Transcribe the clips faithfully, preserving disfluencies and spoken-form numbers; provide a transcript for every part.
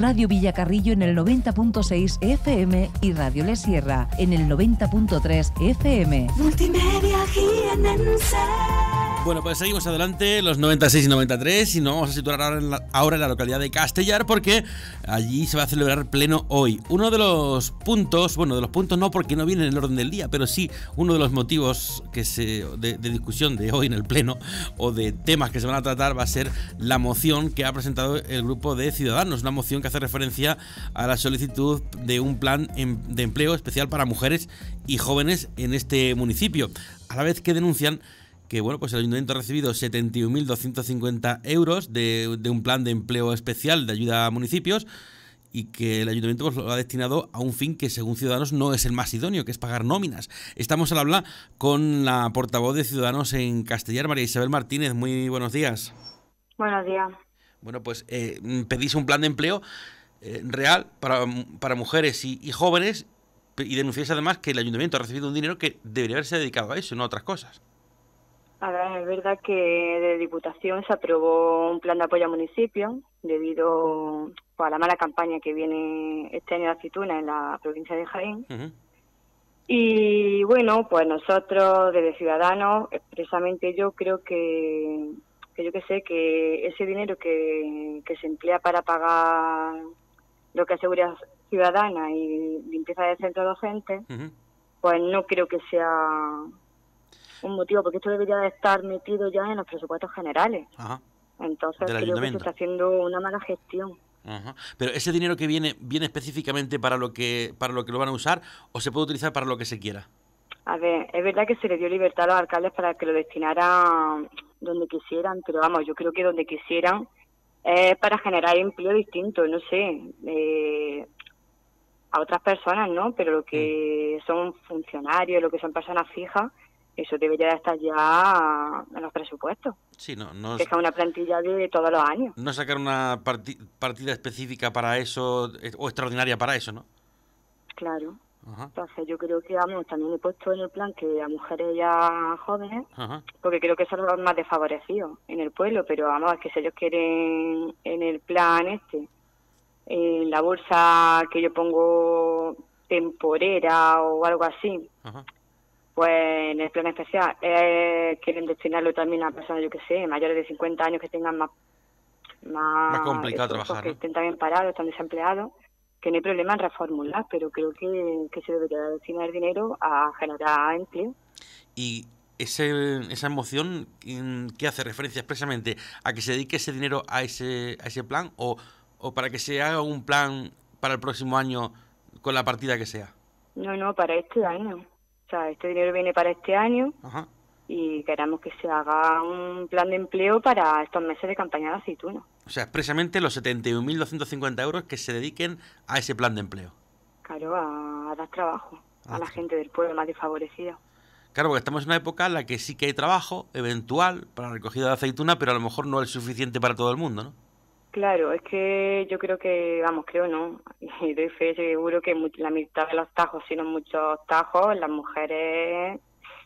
Radio Villacarrillo en el noventa punto seis F M y Radio La Sierra en el noventa punto tres F M. Multimedia G N S. Bueno, pues seguimos adelante, los noventa y seis y noventa y tres, y nos vamos a situar ahora en, la, ahora en la localidad de Castellar, porque allí se va a celebrar pleno hoy. Uno de los puntos, bueno, de los puntos no, porque no viene en el orden del día, pero sí uno de los motivos que se, de, de discusión de hoy en el pleno, o de temas que se van a tratar, va a ser la moción que ha presentado el grupo de Ciudadanos, una moción que hace referencia a la solicitud de un plan de empleo especial para mujeres y jóvenes en este municipio, a la vez que denuncian que bueno, pues el ayuntamiento ha recibido setenta y un mil doscientos cincuenta euros de, de un plan de empleo especial de ayuda a municipios, y que el ayuntamiento pues, lo ha destinado a un fin que según Ciudadanos no es el más idóneo, que es pagar nóminas. Estamos al habla con la portavoz de Ciudadanos en Castellar, María Isabel Martínez. Muy buenos días. Buenos días. Bueno, pues eh, pedís un plan de empleo eh, real para, para mujeres y, y jóvenes, y denunciáis además que el ayuntamiento ha recibido un dinero que debería haberse dedicado a eso, no a otras cosas. A ver, es verdad que de Diputación se aprobó un plan de apoyo a municipios debido pues, a la mala campaña que viene este año de Aceituna en la provincia de Jaén. Uh-huh. Y bueno, pues nosotros desde Ciudadanos, expresamente yo creo que, que yo que sé, que ese dinero que, que se emplea para pagar lo que es seguridad ciudadana y limpieza de centro docente, uh-huh, pues no creo que sea un motivo, porque esto debería de estar metido ya en los presupuestos generales. Ajá. Entonces creo que se está haciendo una mala gestión. Ajá. Pero ese dinero que viene viene específicamente para lo que para lo que lo van a usar, ¿o se puede utilizar para lo que se quiera? A ver, es verdad que se le dio libertad a los alcaldes para que lo destinaran donde quisieran, pero vamos, yo creo que donde quisieran es eh, para generar empleo distinto, no sé, eh, a otras personas, ¿no? Pero lo que mm. son funcionarios, lo que son personas fijas, eso debería estar ya en los presupuestos. Sí, no, no. Deja una plantilla de todos los años. No sacar una partida específica para eso o extraordinaria para eso, ¿no? Claro. Ajá. Entonces yo creo que vamos, también he puesto en el plan que a mujeres y a jóvenes, ajá, porque creo que son los más desfavorecidos en el pueblo, pero vamos, es que si ellos quieren en el plan este, en la bolsa que yo pongo temporera o algo así, ajá, pues en el plan especial eh, quieren destinarlo también a personas, yo que sé, mayores de cincuenta años que tengan más... Más, más complicado trabajar, que ¿no? estén también parados, están desempleados, que no hay problema en reformular, pero creo que, que se debería destinar dinero a generar empleo. ¿Y ese, esa moción que hace referencia expresamente a que se dedique ese dinero a ese, a ese plan, o, o para que se haga un plan para el próximo año con la partida que sea? No, no, para este año. O sea, este dinero viene para este año, ajá, y queremos que se haga un plan de empleo para estos meses de campaña de aceituna. O sea, expresamente los setenta y un mil doscientos cincuenta euros que se dediquen a ese plan de empleo. Claro, a, a dar trabajo ah, a la gente del pueblo más desfavorecida. Claro, porque estamos en una época en la que sí que hay trabajo eventual para la recogida de aceituna, pero a lo mejor no es suficiente para todo el mundo, ¿no? Claro, es que yo creo que, vamos, creo no, y doy fe, seguro que la mitad de los tajos, si no muchos tajos, las mujeres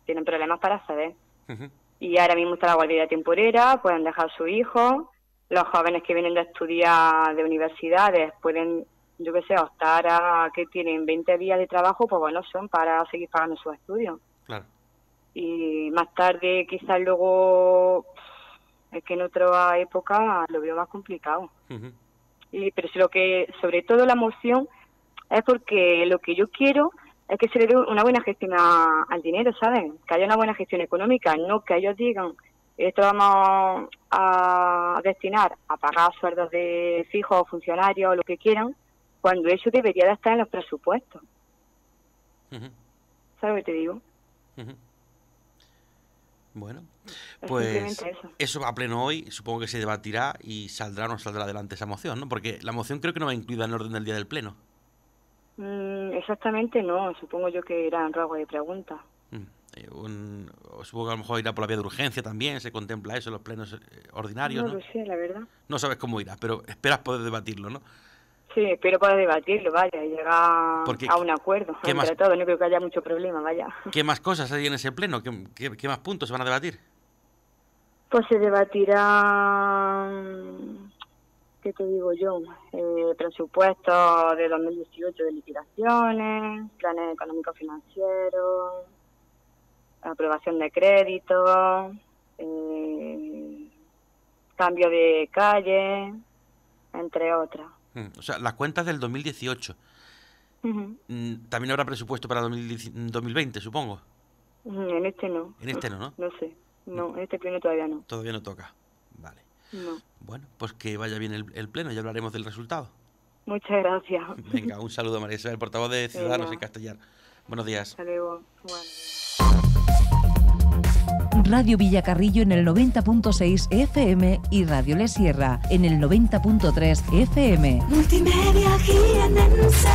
tienen problemas para acceder. Uh-huh. Y ahora mismo está la guardería temporera, pueden dejar a su hijo, los jóvenes que vienen de estudiar de universidades pueden, yo qué sé, optar a que tienen veinte días de trabajo, pues bueno, son para seguir pagando sus estudios. Claro. Y más tarde quizás luego... Es que en otra época lo veo más complicado. Uh-huh. Y pero si lo que, sobre todo la moción, es porque lo que yo quiero es que se le dé una buena gestión a, al dinero, ¿saben? Que haya una buena gestión económica, no que ellos digan, esto vamos a destinar a pagar sueldos de fijos, funcionarios, lo que quieran, cuando eso debería de estar en los presupuestos. Uh-huh. ¿Sabes lo que te digo? Uh-huh. Bueno, pues eso. eso va a pleno hoy, supongo que se debatirá y saldrá o no saldrá adelante esa moción, ¿no? Porque la moción creo que no va incluida en el orden del día del pleno. Mm, exactamente no, supongo yo que irá en rango de preguntas. Mm, eh, un, supongo que a lo mejor irá por la vía de urgencia también, se contempla eso en los plenos eh, ordinarios, ¿no? No lo sé, la verdad. No sabes cómo irá, pero esperas poder debatirlo, ¿no? Sí, espero poder debatirlo, vaya, y llegar Porque, a un acuerdo, entre más, todo, no creo que haya mucho problema, vaya. ¿Qué más cosas hay en ese pleno? ¿Qué, qué, qué más puntos se van a debatir? Pues se debatirá... ¿Qué ¿qué te digo yo? Eh, presupuestos de dos mil dieciocho de liquidaciones, planes económicos financieros, aprobación de créditos, eh, cambio de calle, entre otras. O sea, las cuentas del dos mil dieciocho. Uh-huh. También habrá presupuesto para dos mil veinte, supongo. En este no. En este no, ¿no? No sé. No, en este pleno todavía no. Todavía no toca. Vale. No. Bueno, pues que vaya bien el, el pleno, ya hablaremos del resultado. Muchas gracias. Venga, un saludo a María Isabel, portavoz de Ciudadanos Venga. en Castellar. Buenos días. Hasta luego. Bueno. Radio Villacarrillo en el noventa punto seis F M y Radio La Sierra en el noventa punto tres F M. Multimedia G N S.